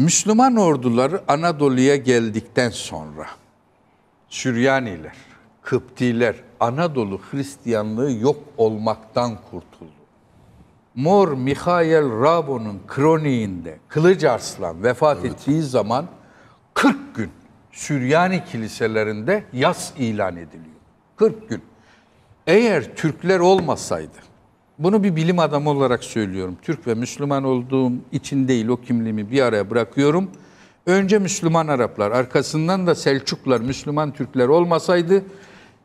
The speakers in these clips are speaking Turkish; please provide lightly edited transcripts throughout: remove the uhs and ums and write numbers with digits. Müslüman orduları Anadolu'ya geldikten sonra Süryaniler, Kıptiler, Anadolu Hristiyanlığı yok olmaktan kurtuldu. Mor Mihail Rabo'nun kroniğinde Kılıç Arslan vefat ettiği zaman 40 gün Süryani kiliselerinde yas ilan ediliyor. 40 gün. Eğer Türkler olmasaydı, bunu bir bilim adamı olarak söylüyorum. Türk ve Müslüman olduğum için değil, o kimliğimi bir araya bırakıyorum. Önce Müslüman Araplar, arkasından da Selçuklar, Müslüman Türkler olmasaydı,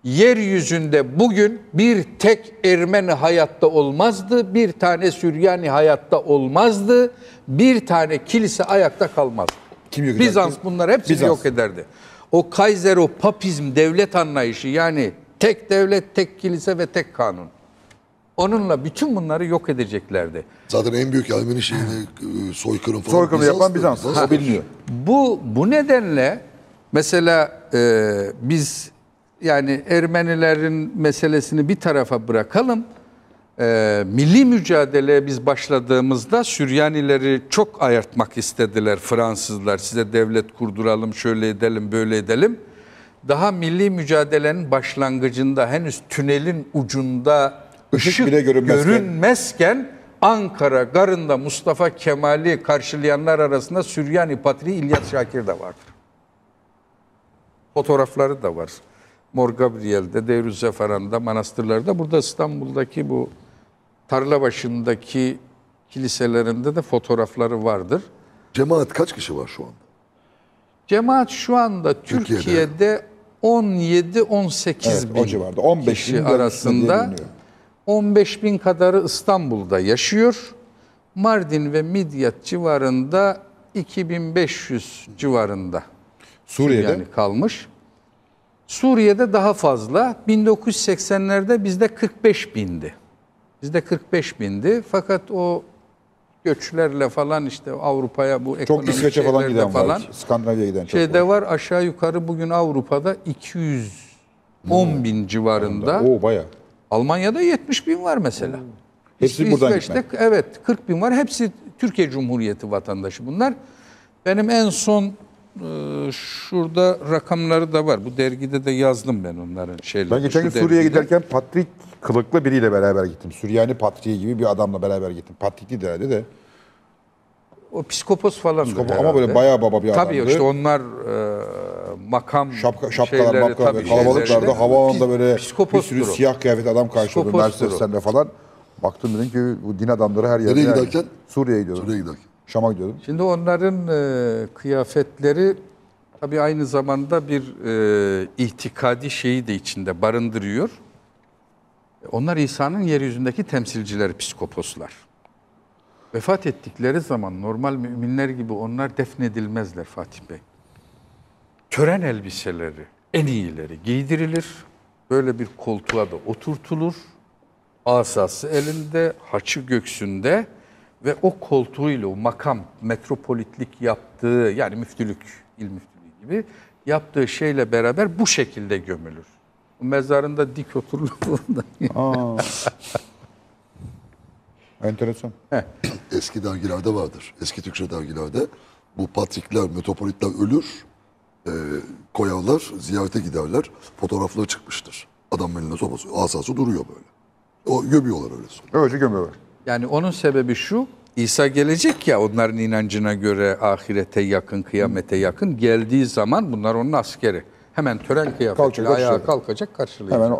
yeryüzünde bugün bir tek Ermeni hayatta olmazdı, bir tane Süryani hayatta olmazdı, bir tane kilise ayakta kalmazdı. Bizans bunlar hepsini yok ederdi. O Kaysero papizm devlet anlayışı, yani tek devlet, tek kilise ve tek kanun. Onunla bütün bunları yok edeceklerdi. Zaten en büyük Ermeni şeyini soykırım falan. Soykırım yapan Bizans. O bilmiyor. Bu nedenle mesela biz yani Ermenilerin meselesini bir tarafa bırakalım. Milli mücadeleye biz başladığımızda Süryanileri çok ayartmak istediler Fransızlar. Size devlet kurduralım, şöyle edelim, böyle edelim. Daha milli mücadelenin başlangıcında, henüz tünelin ucunda ışık bile görünmezken Ankara garında Mustafa Kemal'i karşılayanlar arasında Süryani Patriği İlyas Şakir de vardır. Fotoğrafları da var. Mor Gabriel'de, Deir-Zeferan'da, manastırlarda, burada İstanbul'daki bu Tarlabaşı'ndaki kiliselerinde de fotoğrafları vardır. Cemaat kaç kişi var şu anda? Cemaat şu anda Türkiye'de 17-18 bin civarında, 15 kişi arasında. 15 bin kadarı İstanbul'da yaşıyor. Mardin ve Midyat civarında 2500 civarında Suriye'de yani kalmış. Suriye'de daha fazla. 1980'lerde bizde 45 bindi. Bizde 45 bindi. Fakat o göçlerle falan işte Avrupa'ya, bu ekonomik çok İsveç'e falan giden var. Skandinavya'ya giden çok şeyde var. Aşağı yukarı bugün Avrupa'da 210 bin civarında. O bayağı. Almanya'da 70 bin var mesela. Hepsi işte buradan İsveç'te, evet, 40 bin var. Hepsi Türkiye Cumhuriyeti vatandaşı bunlar. Benim en son şurada rakamları da var. Bu dergide de yazdım ben onların şeyleri. Ben geçen gün Suriye'ye giderken Patrik kılıklı biriyle beraber gittim. Süryani Patriği gibi bir adamla beraber gittim. Patrik'ti herhalde de. O psikopos falan. Psikopos, ama böyle bayağı baba bir adamdı. Tabii işte onlar makam şapkalar, kalabalıklarda havaalanında böyle bir sürü siyah kıyafetli adam karşılıyor. Mercedes'ten falan. Baktım, dedim ki bu din adamları her yerde. Nereye giderken? Suriye'ye gidiyorum. Suriye'ye giderken. Şam'a gidiyorum. Şimdi onların kıyafetleri tabii aynı zamanda bir itikadi şeyi de içinde barındırıyor. Onlar İsa'nın yeryüzündeki temsilcileri, psikoposlar. Vefat ettikleri zaman normal müminler gibi onlar defnedilmezler Fatih Bey. Tören elbiseleri, en iyileri giydirilir. Böyle bir koltuğa da oturtulur. Asası elinde, haçı göksünde. Ve o koltuğuyla, o makam, metropolitlik yaptığı, yani müftülük, il müftülüğü gibi yaptığı şeyle beraber bu şekilde gömülür. Mezarında dik oturulur. Enteresan. Heh. Eski dergilerde vardır. Eski Türkçe dergilerde bu patrikler, metropolitler ölür, koyarlar, ziyarete giderler. Fotoğrafları çıkmıştır. Adamın eline sopası, asası duruyor böyle. O gömüyorlar öyle sonra. Öylece gömüyorlar. Yani onun sebebi şu, İsa gelecek ya onların inancına göre ahirete yakın, kıyamete yakın. Geldiği zaman bunlar onun askeri. Hemen tören kıyafetiyle ayağa kalkacak, karşılayacak.